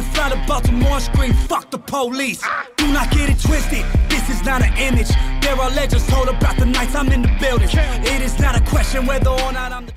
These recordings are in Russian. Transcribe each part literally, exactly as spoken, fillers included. in front of Baltimore, scream, fuck the police. Do not get it twisted, this is not an image. There are legends told about the nights I'm in the building. It is not a question whether or not I'm the...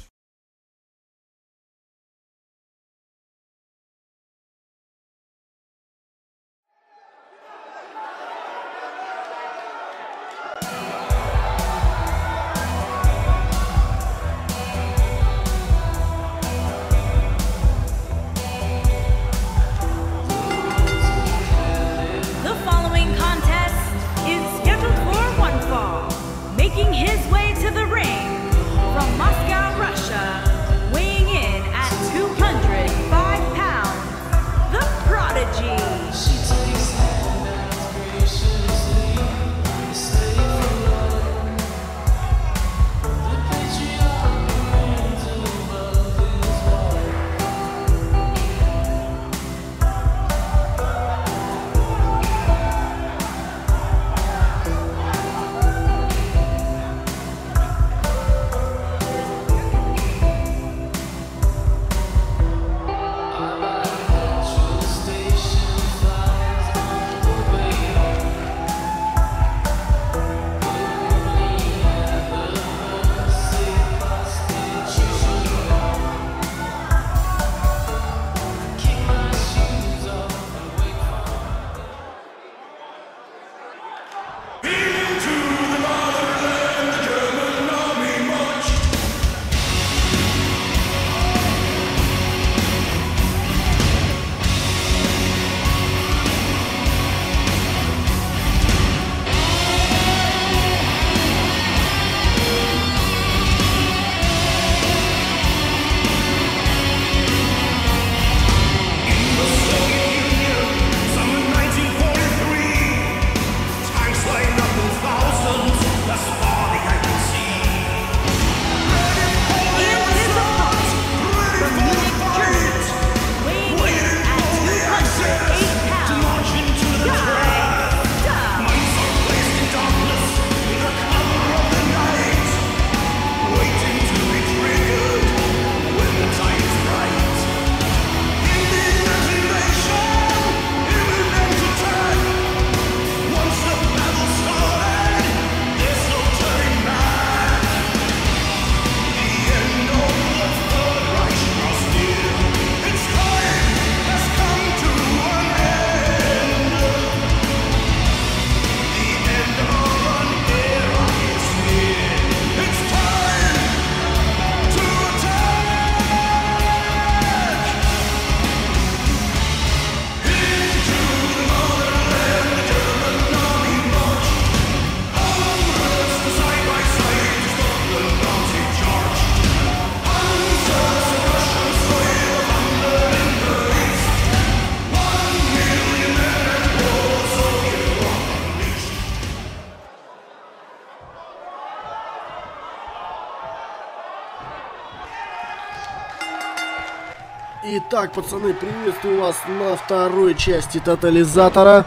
Итак, пацаны, приветствую вас на второй части тотализатора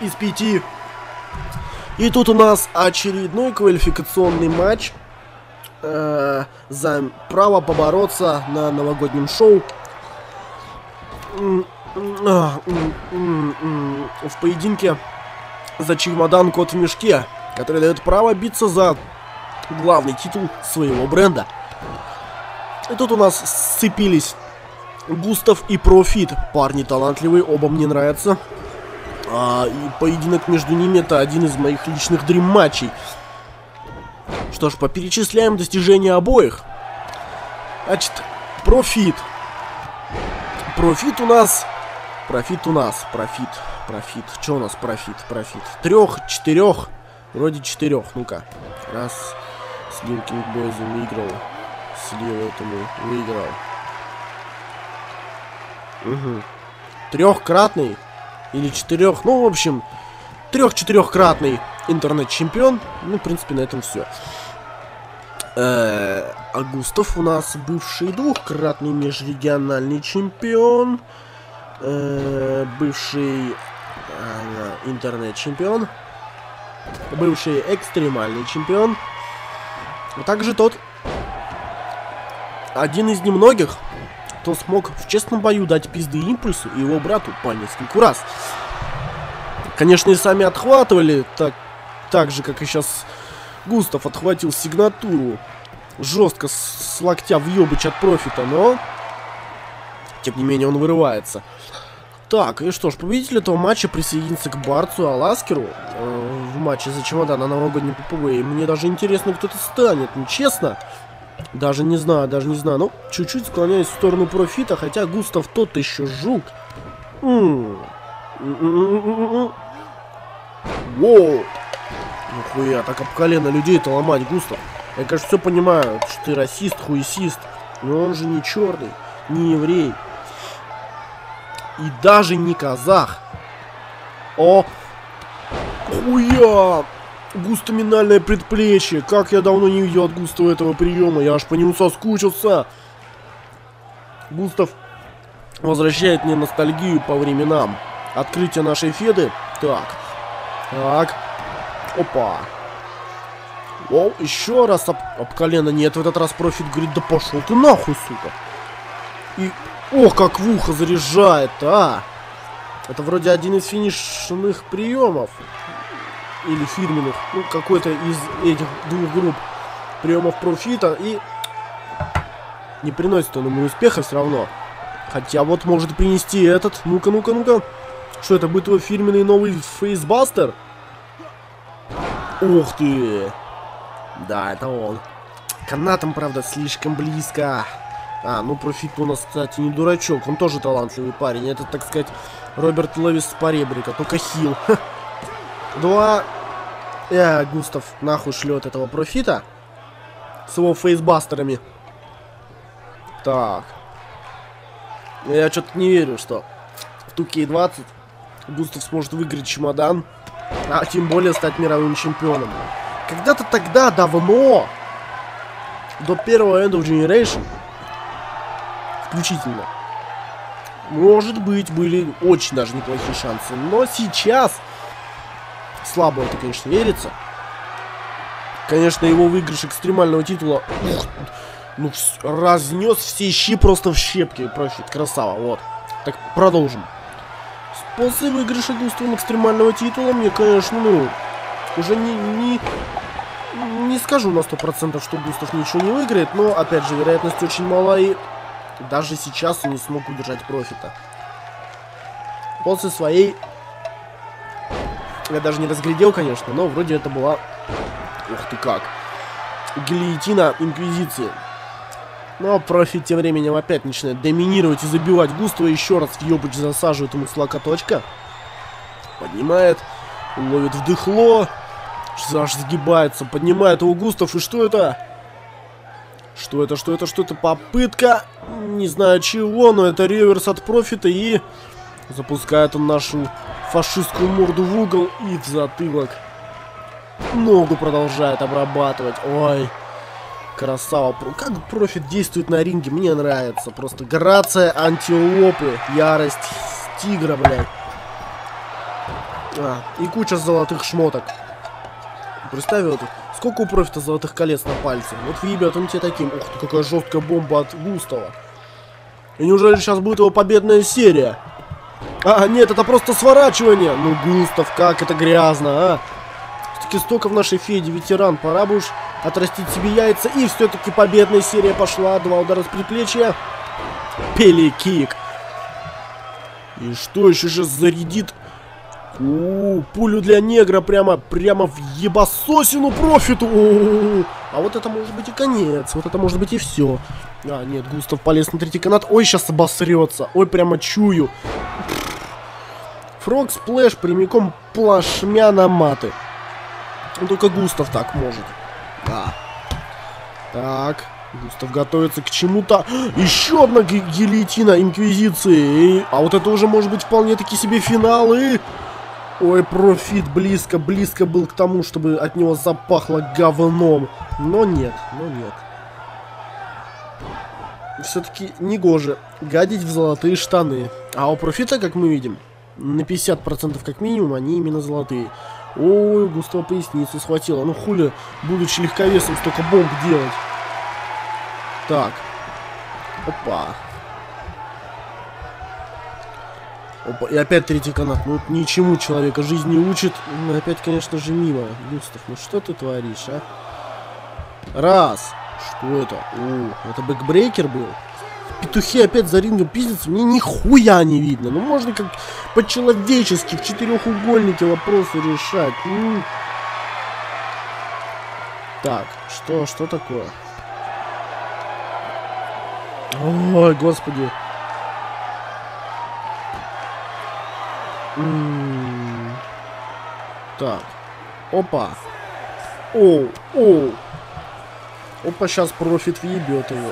из пяти. И тут у нас очередной квалификационный матч э, за право побороться на новогоднем шоу. В поединке за чемодан «Кот в мешке», который дает право биться за главный титул своего бренда. И тут у нас сцепились Густав и Профит. Парни талантливые, оба мне нравятся. А, и поединок между ними — это один из моих личных дрим-матчей. Что ж, поперечисляем достижения обоих. Значит, Профит. Профит у нас... Профит у нас. Профит. Профит. Что у нас Профит? Профит. Трех, четырех. Вроде четырех. Ну-ка. Раз. С Линкин Бойзом выиграл. С Лилотом выиграл. Угу. Трехкратный или четырех, ну в общем трех-четырехкратный интернет-чемпион. Ну в принципе на этом все. Э-э, а Густав у нас бывший двухкратный межрегиональный чемпион, э-э, бывший э-э, интернет-чемпион, бывший экстремальный чемпион, а также тот один из немногих, кто смог в честном бою дать пизды Импульсу и его брату по нескольку раз. Конечно, и сами отхватывали, так, так же, как и сейчас Густав отхватил сигнатуру. Жестко с локтя въебыч от Профита, но... Тем не менее, он вырывается. Так, и что ж, победитель этого матча присоединится к Барцу Аласкеру э, в матче за чемодан на уровне ППВ. И мне даже интересно, кто это станет, ну честно. Даже не знаю, даже не знаю. Ну, чуть-чуть склоняюсь в сторону Профита, хотя Густав тот еще жук. Воу! Нихуя, так об колено людей-то ломать, Густав. Я, конечно, все понимаю, что ты расист, хуесист, но он же не черный, не еврей. И даже не казах. О! Хуя! Густоминальное предплечье. Как я давно не видел от Густава этого приема. Я аж по нему соскучился. Густав возвращает мне ностальгию по временам. Открытие нашей Феды. Так. Так. Опа. О, еще раз об, об колено. Нет, в этот раз Профит говорит, да пошел ты нахуй, сука. И... О, как в ухо заряжает, а! Это вроде один из финишных приемов. Или фирменных. Ну, какой-то из этих двух групп приемов Профита. И не приносит он ему успеха все равно. Хотя вот может принести этот. Ну-ка, ну-ка, ну-ка. Что это, будет его фирменный новый фейсбастер? Ух ты! Да, это он. Канатом, правда, слишком близко. А, ну Профит у нас, кстати, не дурачок. Он тоже талантливый парень. Это, так сказать, Роберт Левис с Поребрика. Только хил. Два. Э, Густав нахуй шлет этого Профита. С его фейсбастерами. Так. Я что-то не верю, что в ту кей двадцать Густав сможет выиграть чемодан. А тем более стать мировым чемпионом. Когда-то тогда, давно, до первого End of Generation включительно, может быть, были очень даже неплохие шансы. Но сейчас слабо это, конечно, верится. Конечно, его выигрыш экстремального титула, ух, ну, разнес все щи просто в щепки. Профит, красава, вот. Так, продолжим. После выигрыша Густавом экстремального титула мне, конечно, ну, уже не, не, не скажу на сто процентов, что Густав ничего не выиграет. Но, опять же, вероятность очень мала и... Даже сейчас он не смог удержать Профита. После своей... Я даже не разглядел, конечно, но вроде это была... Ух ты как. Гильотина Инквизиции. Но Профит тем временем опять начинает доминировать и забивать Густава. Еще раз въебыч засаживает ему с локоточка. Поднимает. Ловит в дыхло. Аж сгибается. Поднимает его Густав. И что это? Что это, что это, что это? Попытка, не знаю чего, но это реверс от Профита, и запускает он нашу фашистскую морду в угол и в затылок. Ногу продолжает обрабатывать. Ой, красава. Как Профит действует на ринге, мне нравится. Просто грация антилопы, ярость тигра, блядь. А, и куча золотых шмоток. Представь вот. Сколько у Профита золотых колец на пальце? Вот, ребят, он тебе таким. Ух ты, какая жесткая бомба от Густава. И неужели сейчас будет его победная серия? А, нет, это просто сворачивание. Ну, Густав, как это грязно, а. Все-таки столько в нашей Феде ветеран. Пора бы уж отрастить себе яйца. И все-таки победная серия пошла. Два удара с предплечья. Пеликик. И что еще же зарядит? У-у-у, пулю для негра прямо, прямо в ебасосину Профиту. У-у-у. А вот это может быть и конец, вот это может быть и все. А, нет, Густав полез на третий канат. Ой, сейчас обосрется. Ой, прямо чую. Фрог сплэш прямиком плашмя на маты. Ну, только Густав так может. Да. Так, Густав готовится к чему-то. Еще одна гильотина Инквизиции. А вот это уже может быть вполне-таки себе финал. И... Ой, Профит близко, близко был к тому, чтобы от него запахло говном. Но нет, но нет. Все-таки негоже гадить в золотые штаны. А у Профита, как мы видим, на пятьдесят процентов как минимум они именно золотые. Ой, Густава поясницу схватила. Ну хули, будучи легковесом, столько бомб делать. Так. Опа. Опа, и опять третий канат. Ну, вот ничему человека жизнь не учит. Ну, опять, конечно же, мимо. Густав, ну что ты творишь, а? Раз. Что это? О, это бэкбрейкер был. Петухи опять за рингом пиздятся. Мне нихуя не видно. Ну, можно как по-человечески в четырехугольнике вопросы решать. М-м. Так, что, что такое? Ой, господи. М-м. Так. Опа. Оу, оу. Опа, сейчас профит въебет его.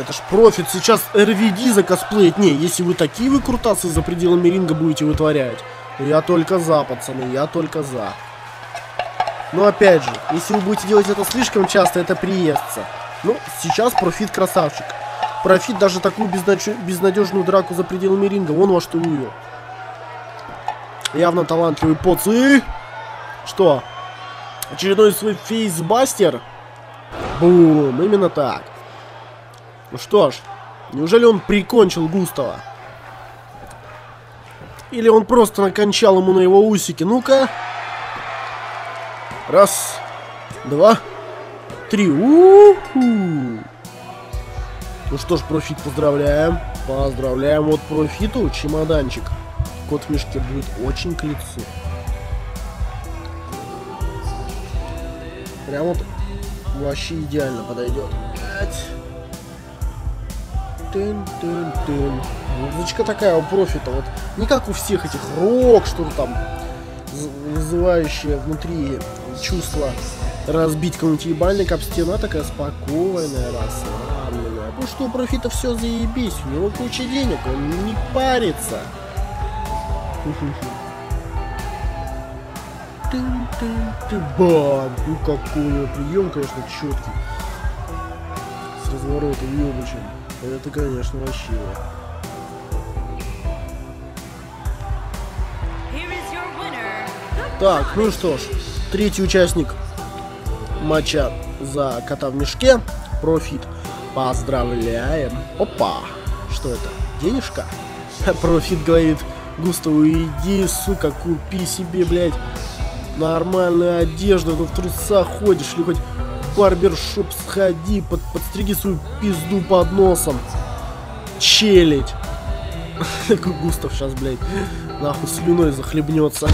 Это ж профит сейчас эр ви ди закосплеит. Не, если вы такие выкрутасы за пределами ринга будете вытворять, я только за, пацаны, я только за. Но опять же, если вы будете делать это слишком часто, это приестся. Ну, сейчас профит красавчик. Профит даже такую безнадежную драку за пределами ринга, вон во что вывел. Явно талантливый поцы. Что? Очередной свой фейсбастер? Бум, именно так. Ну что ж, неужели он прикончил Густава? Или он просто накончал ему на его усики? Ну-ка. Раз, два, три. У-ху. Ну что ж, профит, поздравляем. Поздравляем. Вот профиту чемоданчик. Кот в мешке будет очень к лицу. Прям вот вообще идеально подойдет. Тын-тын-тын. Музычка такая у профита, вот не как у всех этих рок, что там, вызывающие внутри чувства разбить какой-нибудь ебальник об стену, а такая спокойная, расслабленная. Ну что, у профита все заебись, у него куча денег, он не парится. Бам! Ну какой прием, конечно, четкий. С разворота ебучим. Это, конечно, вообще. Так, ну что ж, третий участник матча за кота в мешке. Профит. Поздравляем. Опа! Что это? Денежка? Профит говорит Густаву: иди, сука, купи себе, блядь, нормальная одежда, ну в трусах ходишь, или хоть в барбершоп сходи, под, подстриги свою пизду под носом. Челить. Густав сейчас, блядь, нахуй слюной захлебнется.